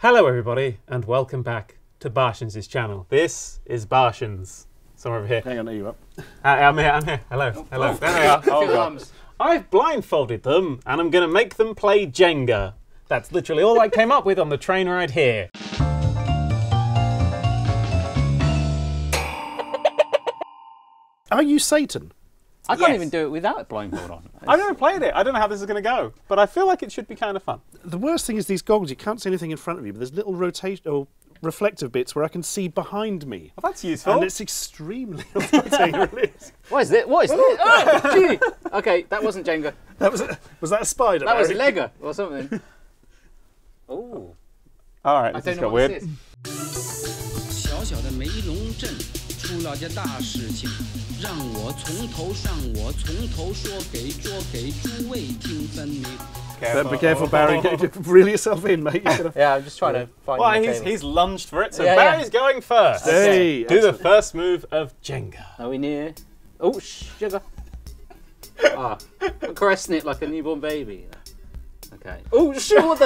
Hello everybody and welcome back to Barshens' channel. This is Barshens. Somewhere over here. Hang on, are you up? I'm here. Hello. Oh, hello. Oh, there they are. Oh, God. I've blindfolded them and I'm going to make them play Jenga. That's literally all I came up with on the train ride here. Are you Satan? I can't even do it without blindfold on. I've never played it. I don't know how this is going to go, but I feel like it should be kind of fun. The worst thing is these goggles. You can't see anything in front of you, but there's little reflective bits where I can see behind me. Well, that's useful. And it's extremely upsetting, really. What is it? What is it? Oh, gee. Okay, that wasn't Jenga. That was that a spider? That was Lego or something. Oh. All right, this got weird. Careful. Be careful, Barry. Reel yourself in, mate. Yeah, I'm just trying to find. Well, he's lunged for it, so yeah, Barry's going first. Okay. Do the first move of Jenga. Are we near? Oh, sugar. Ah, I'm caressing it like a newborn baby. Okay. Oh, sure.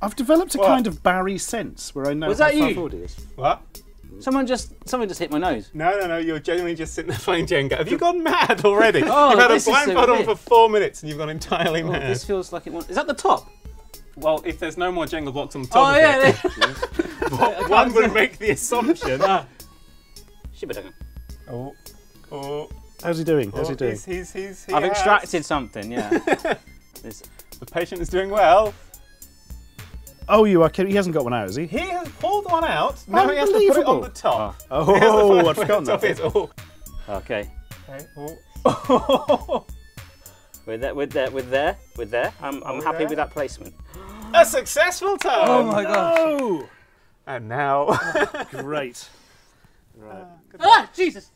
I've developed a kind of Barry sense where I know. Was that you? What? Someone just hit my nose. No, you're genuinely just sitting there playing Jenga. Have you gone mad already? Oh, you've had a blindfold on for 4 minutes and you've gone entirely mad. This feels like it wants... Is that the top? Well, if there's no more Jenga blocks on the top of it, one would make the assumption. Shibadang. Oh. How's he doing? I've extracted something, yeah. The patient is doing well. Oh, you are kidding. He hasn't got one out, has he? He has pulled one out. Now he has to put it on the top. Oh, I've forgotten that. Okay. We're there. I'm happy with that placement. A successful turn. Oh my gosh. And now. Great. Right. Jesus.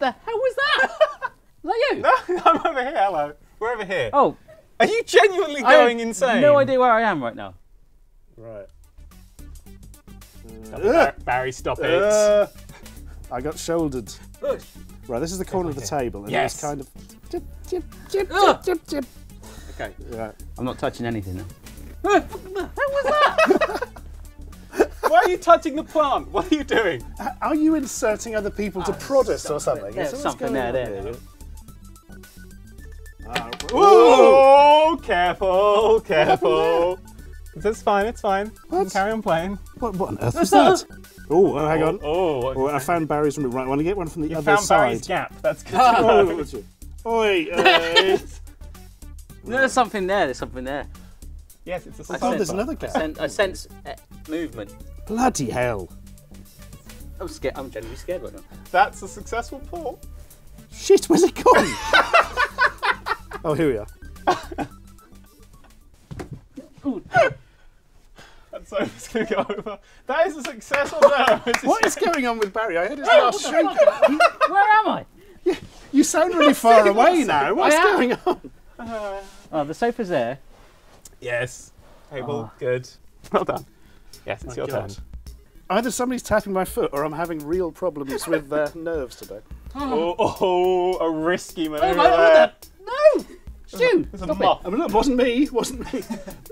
The hell was that? Is that you? No, I'm over here. Hello. We're over here. Oh. Are you genuinely going insane? I have no idea where I am right now. Right. Barry, stop it. I got shouldered. Right, this is the corner of the table. And yes. It's kind of... Okay. Right. I'm not touching anything now. What was that? Why are you touching the plant? What are you doing? Are you inserting other people to prod us or something? There's something there. Oh, careful. It's fine. What? You can carry on playing. What on earth is that? Oh, hang on. Oh, I found Barry's room. Right, I want to get one from the other side. You found Barry's gap. That's good. Oi! There's something there. Yes, it's a side. Oh, there's another gap. I sense movement. Bloody hell. I'm scared. I'm genuinely scared right now. That's a successful pull. Shit, where's it gone? Oh, here we are. Ooh. So it's going to go over. That is a successful turn. What is going on with Barry? I heard his last shake. Where am I? You sound really far away now. What's going on? Oh, the sofa's there. Yes. Table, good. Well done. Yes, it's your turn. Either somebody's tapping my foot or I'm having real problems with their nerves today. A risky manoeuvre. No! Stu! Stop it. Look, wasn't me.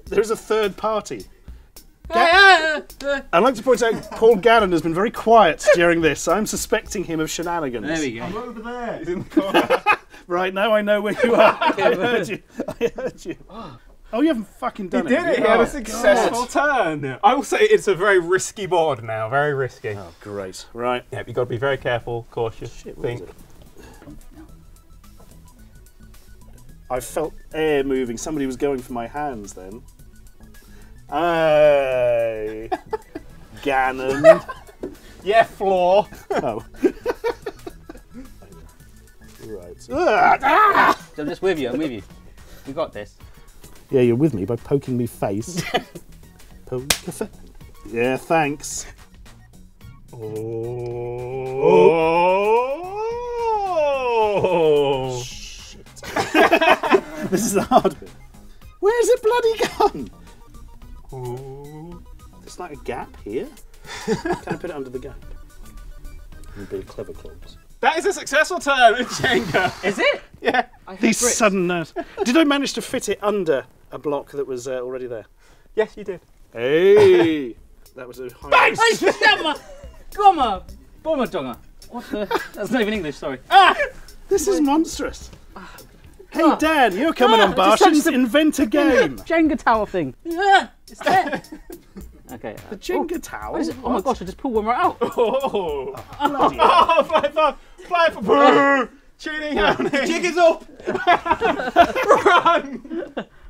There's a third party. I'd like to point out Paul Gannon has been very quiet during this. I'm suspecting him of shenanigans. There we go. I'm over there. He's in the corner. Right, now I know where you are. I heard you. Oh, you haven't fucking done it. He did it. He had a successful turn. I will say it's a very risky board now. Very risky. Oh, great. Right. Yeah, you've got to be very careful, cautious. Shit, think. I felt air moving. Somebody was going for my hands then. Hey, Gannon. Floor. Oh. Right. I'm just with you. You got this. Yeah, you're with me by poking me face. Yeah, thanks. Oh. Shit. This is the hard bit. Where's the bloody gun? Ooh. There's like a gap here. Can I put it under the gap? It'd be clever clubs. That is a successful turn with Jenga. Is it? Yeah. These sudden nerves. Did I manage to fit it under a block that was already there? Yes, you did. Hey. was a high... Gomma! Bomber donga! What the... That's not even English, sorry. Ah! This is monstrous. Hey Dan, you're coming on Barshens, invent a game! Jenga tower thing. It's there! Okay. The Jenga tower? Oh my gosh, I just pulled one right out. Oh! Oh, fly up! Fly up! Cheating on it! Jig is up!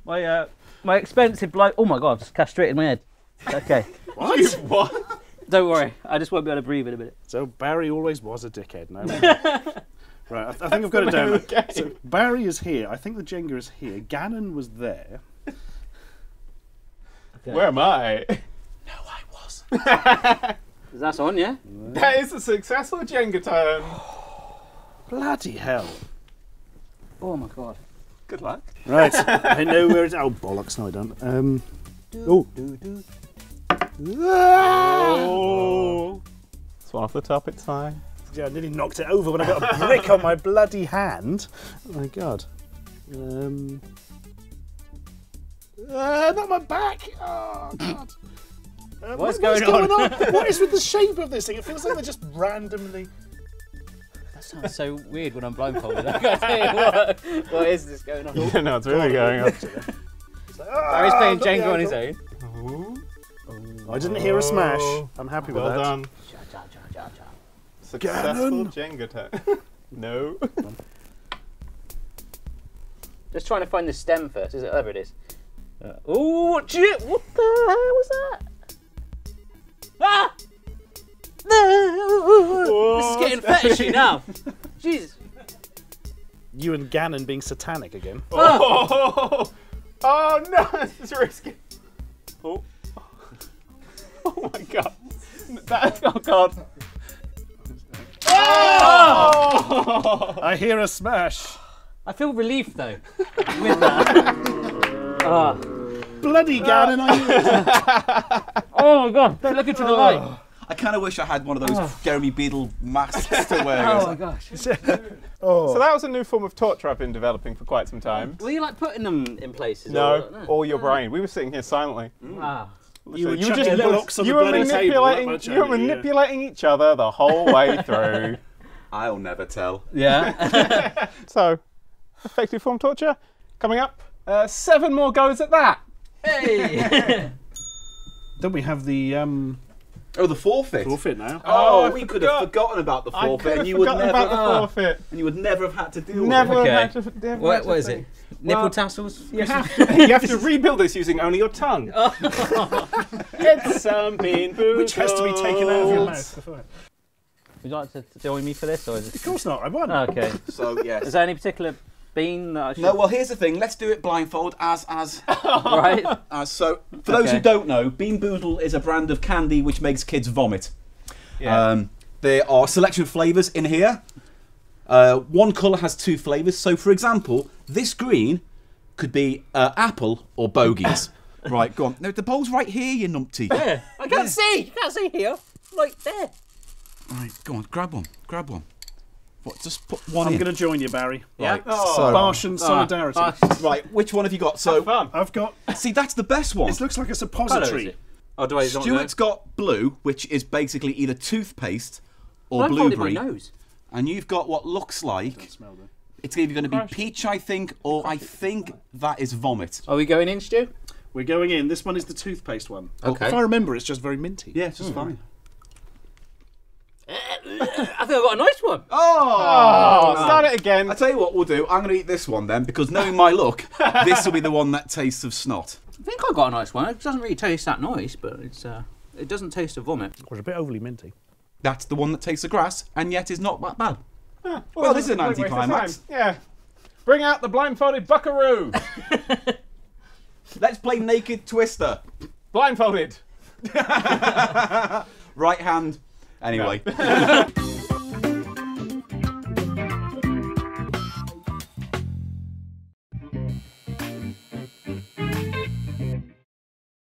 Run! My expensive bloke. Oh my god, I've just castrated my head. Okay. What? You, what? Don't worry, I just won't be able to breathe in a minute. So Barry always was a dickhead, no way. Right, I think I've got it down. So Barry is here. I think the Jenga is here. Gannon was there. Okay. Where am I? No, I wasn't. That's on, yeah? That is a successful Jenga turn. Bloody hell. Oh my god. Good luck. Right, I know where it's. Oh, bollocks, no, I don't. Oh. Oh. It's one off the top, it's fine. Yeah, I nearly knocked it over when I got a brick on my bloody hand. Oh my god. Not my back! Oh god. What's going on? What is with the shape of this thing? It feels like they're just randomly... That sounds so weird when I'm blindfolded. I can't tell you what is this going on? Yeah, no, it's really going on. It's like, Barry's playing Jenga on his own. Oh, I didn't hear a smash. I'm happy with that. Well done. Successful Jenga turn. No. Just trying to find the stem first, is it? Whatever it is. Oh, what the hell was that? Ah! No! This is getting fetishy now. Jesus. You and Gannon being satanic again. Oh! Oh no, this is risky. Oh. Oh my god. That, oh god. Oh! I hear a smash. I feel relieved though. With that. Bloody Gannon, are you? Oh my god, don't look into the light. I kind of wish I had one of those Jeremy Beadle masks to wear. Oh my gosh. So that was a new form of torture I've been developing for quite some time. Were you like putting them in places? No, all your brain. We were sitting here silently. Wow. You were manipulating each other the whole way through. I'll never tell. Yeah. So, effective form torture coming up. 7 more goes at that. Hey. Then we have the oh, the forfeit. Forfeit now. Oh, we could have forgotten about the forfeit, and you would never about the forfeit, and you would never have had to deal with it. Never. What is it? Nipple tassels? You have to rebuild this using only your tongue. Get some bean boozled. Which has to be taken out of your mouth before. Would you like to join me for this? Or is it... Of course not, I won. Okay. So, yes. Is there any particular bean that I should... No, well, here's the thing. Let's do it blindfold as. Right? So, for those who don't know, Bean Boozled is a brand of candy which makes kids vomit. Yeah. There are selection of flavours in here. One colour has 2 flavours. So, for example, this green could be apple or bogeys. Right, go on. No, the bowl's right here, you numpty. Yeah. I can't see. You can't see here. Right there. Right, go on. Grab one. Grab one. What, just put one in. I'm going to join you, Barry. Yeah? Right, so Barshan solidarity. Right, which one have you got? So I've got... See, that's the best one. This looks like a suppository. Oh, do I not know? Stuart's got blue, which is basically either toothpaste or blueberry. My nose. And you've got what looks like... It's either going to be peach, I think, or I think that is vomit. Are we going in, Stu? We're going in. This one is the toothpaste one. Okay. If I remember, it's just very minty. Yeah, it's just fine. I think I've got a nice one. Oh, start it again. I tell you what we'll do. I'm going to eat this one then, because knowing my luck, this will be the one that tastes of snot. I think I got a nice one. It doesn't really taste that nice, but it's it doesn't taste of vomit. It was a bit overly minty. That's the one that tastes of grass, and yet is not that bad. Yeah. Well, this is an anti-climax. Yeah. Bring out the blindfolded buckaroo. Let's play naked twister. Blindfolded. Right hand. Anyway. No.